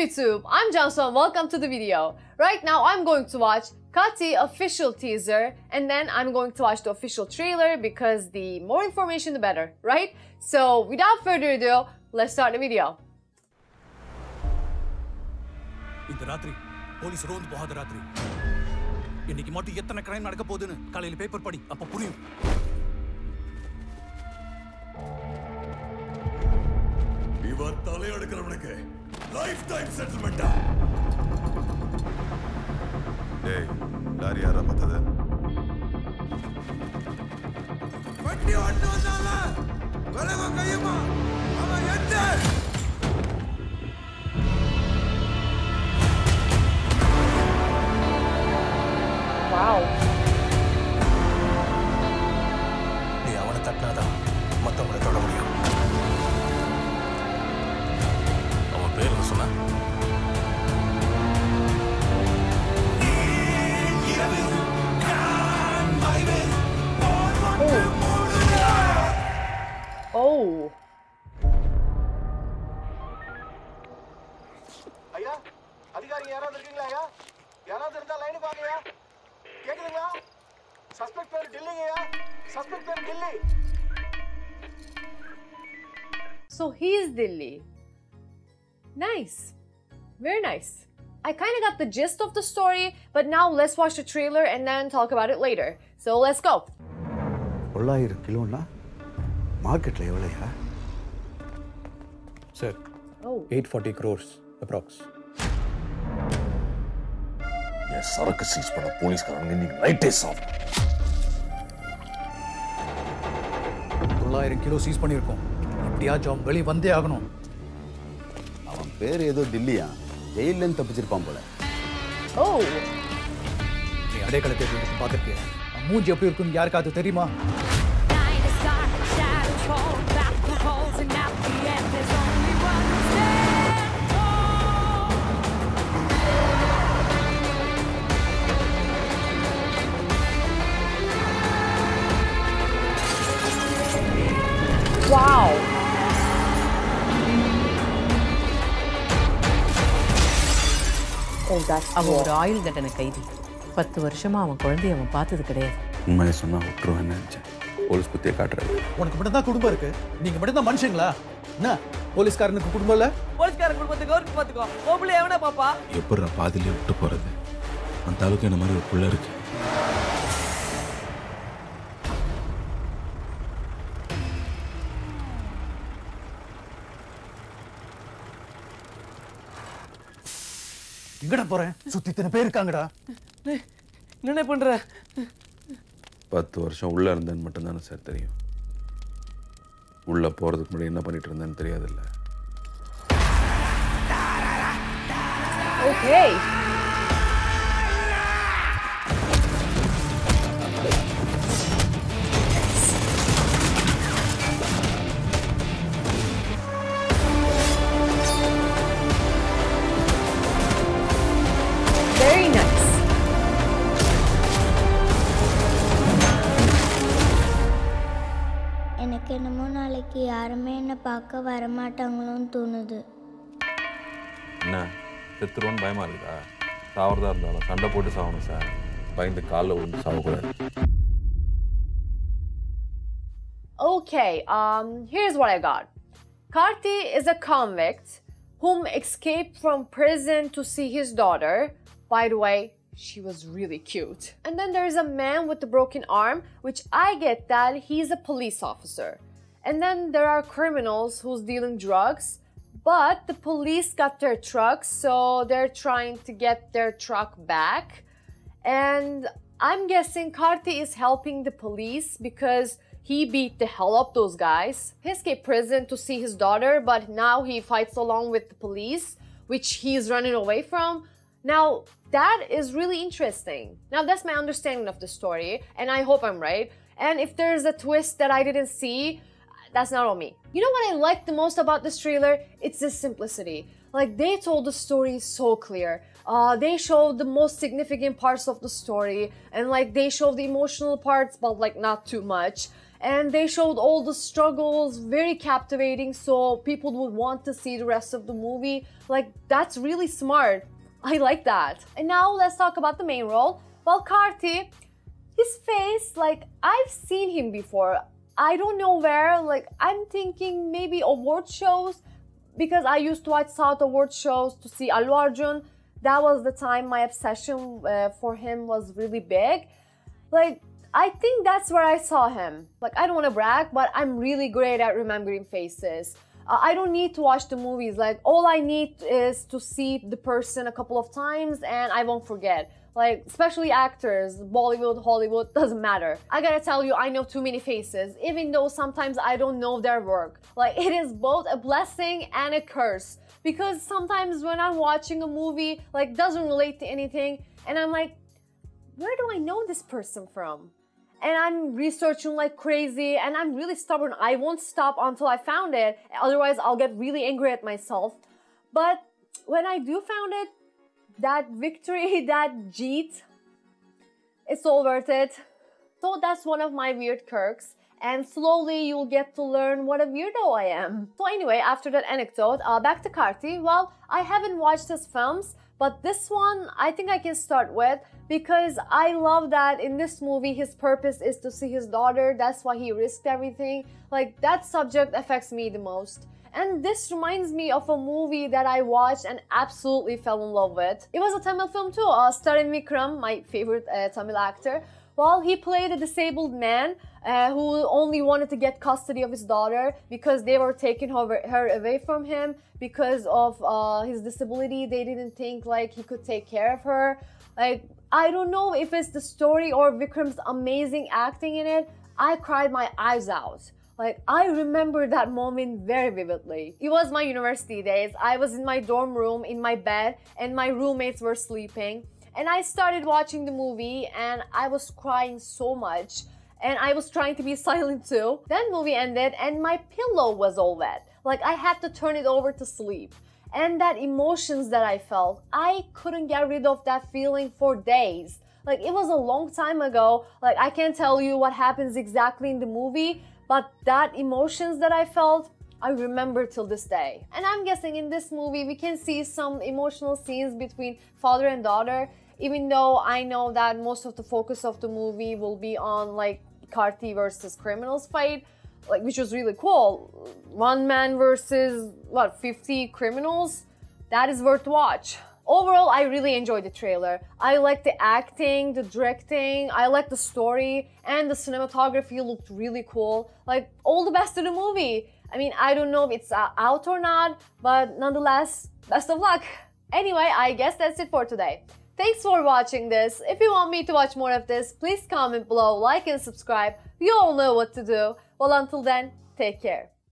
YouTube, I'm Jansu. Welcome to the video. Right now I'm going to watch Karthi official teaser and then I'm going to watch the official trailer because the more information the better, right? So without further ado, let's start the video. This night, police round bahut night. Inniki mattu ettana crime nadakka podunu kalayil paper padi appo puriyum. Iva thalai adukravanakke lifetime settlement. Hey, lari yara mattada. Vatti ondu vandala. Velaga kaiyuma. Ava ette. Wow. Hey, avana tattnada mathavana thoda mudiyum. Ava peru sonna. Oh. Aya, adhikari yaradhu irukingala aya? Yaradhu irundha line paangiya. கேக்குதுங்களா? Suspect பேர் டில்லிங்கயா? Suspect பேர் Delhi. So he is Dilli. Nice. Very nice. I kind of got the gist of the story, but now let's watch the trailer and then talk about it later. So let's go. 900 கிலோனா மார்க்கெட்ல எவ்வளவுயா? Sir. Oh. 840 crores approx. சரக்கு seize பண்ண போலீஸ்காரங்க நீங்க நைட்டே soft 900 kilo cheese பண்ணிருக்கோம். அப்படியே ஜாம் வெளிய வந்தே ஆகணும். அவன் பேர் ஏதோ டில்லியா. ஜெயில்ல இருந்து தப்பிச்சிருப்பான் போல. ஓ. நீ அடைக்கல தேடிட்டு பாத்துட்டியா? மூஞ்சி எப்படி இருக்குன்னு யாருக்காவது தெரியுமா? அவன் ஒரு ஆயுள் தண்டனை கைதி. 10 வருஷமா அவன் குழந்தைய அவன் பார்த்தது கிடையாது. உண்மையை சொன்னா விட்டுருவான் நினைச்சேன். போலீஸ் குத்தியை காட்டுறாங்க. உனக்கு மட்டும் தான் குடும்பம் இருக்கு. நீங்க மட்டும் தான் மனுஷங்களா? என்ன போலீஸ்காரனுக்கு குடும்பம் இல்ல? போலீஸ்காரன் குடும்பத்தை கவர்ந்து பாத்துக்கோ. கோபுல எவனா பாப்பா? எப்பறா பாதியில விட்டு போறது? அந்த அளவுக்கு என்ன மாதிரி ஒரு புள்ள இருக்கு. எங்கடா போறேன்? சுத்தி இத்தனை பேர் இருக்காங்கடா. என்ன பண்ற? 10 வருஷம் உள்ள இருந்தேன்னு மட்டும் தானே சார் தெரியும். உள்ள போறதுக்கு முன்னாடி என்ன பண்ணிட்டு இருந்தேன்னு தெரியாது இல்ல. ஓகே. யாருமே என்ன பார்க்க வர மாட்டாங்களோன்னு தோணுது. என்ன செத்துருவோன்னு பயமா இருக்கா? சாவறதா இருந்தாலும் சண்டை போட்டு சாவணும் சார். பயந்து காலில் விழுந்து சாவக்கூடாது. Okay, here's what I got. Karthi is a convict whom escaped from prison to see his daughter. By the way, she was really cute. And then there is a man with the broken arm, which I get that he's a police officer. And then there are criminals who's dealing drugs, but the police got their trucks, so they're trying to get their truck back. And I'm guessing Karthi is helping the police because he beat the hell up those guys. He escaped prison to see his daughter, but now he fights along with the police, which he's running away from. Now, that is really interesting. Now, that's my understanding of the story, and I hope I'm right. And if there's a twist that I didn't see, that's not on me. You know what I like the most about this trailer? It's the simplicity. Like, they told the story so clear. They showed the most significant parts of the story, and like they showed the emotional parts, but like not too much. and they showed all the struggles, very captivating, so people would want to see the rest of the movie. Like, that's really smart. I like that. And now let's talk about the main role. Well, Karthi, his face, like, I've seen him before. I don't know where, like, I'm thinking maybe award shows, because I used to watch South award shows to see Alwarjun. That was the time my obsession for him was really big. Like, I think that's where I saw him. Like, I don't want to brag, but I'm really great at remembering faces. I don't need to watch the movies. Like, all I need is to see the person a couple of times and I won't forget. Like, especially actors, Bollywood, Hollywood, doesn't matter. I gotta tell you, I know too many faces, even though sometimes I don't know their work. Like, it is both a blessing and a curse. Because sometimes when I'm watching a movie, like, doesn't relate to anything, and I'm like, where do I know this person from? And I'm researching like crazy, and I'm really stubborn. I won't stop until I found it, otherwise I'll get really angry at myself. But when I do found it, that victory, that jeet, it's all worth it. So that's one of my weird quirks, and slowly you'll get to learn what a weirdo I am. So anyway, after that anecdote, back to Karthi. Well, I haven't watched his films, but this one I think I can start with, because I love that in this movie his purpose is to see his daughter. That's why he risked everything. Like, that subject affects me the most. And this reminds me of a movie that I watched and absolutely fell in love with. It was a Tamil film too, starring Vikram, my favorite Tamil actor. Well, he played a disabled man who only wanted to get custody of his daughter because they were taking her away from him because of his disability. They didn't think like he could take care of her. Like, I don't know if it's the story or Vikram's amazing acting in it. I cried my eyes out. Like, I remember that moment very vividly. It was my university days. I was in my dorm room, in my bed, and my roommates were sleeping. And I started watching the movie, and I was crying so much. And I was trying to be silent too. Then the movie ended, and my pillow was all wet. Like, I had to turn it over to sleep. And that emotions that I felt, I couldn't get rid of that feeling for days. Like, it was a long time ago. Like, I can't tell you what happens exactly in the movie, but that emotions that I felt, I remember till this day. And I'm guessing in this movie we can see some emotional scenes between father and daughter, even though I know that most of the focus of the movie will be on like Karthi versus criminals fight, like, which was really cool. One man versus, what, 50 criminals? That is worth watch. Overall, I really enjoyed the trailer. I liked the acting, the directing, I liked the story, and the cinematography looked really cool. Like, all the best of the movie. I mean, I don't know if it's out or not, but nonetheless, best of luck. Anyway, I guess that's it for today. Thanks for watching this. If you want me to watch more of this, please comment below, like and subscribe. You all know what to do. Well, until then, take care.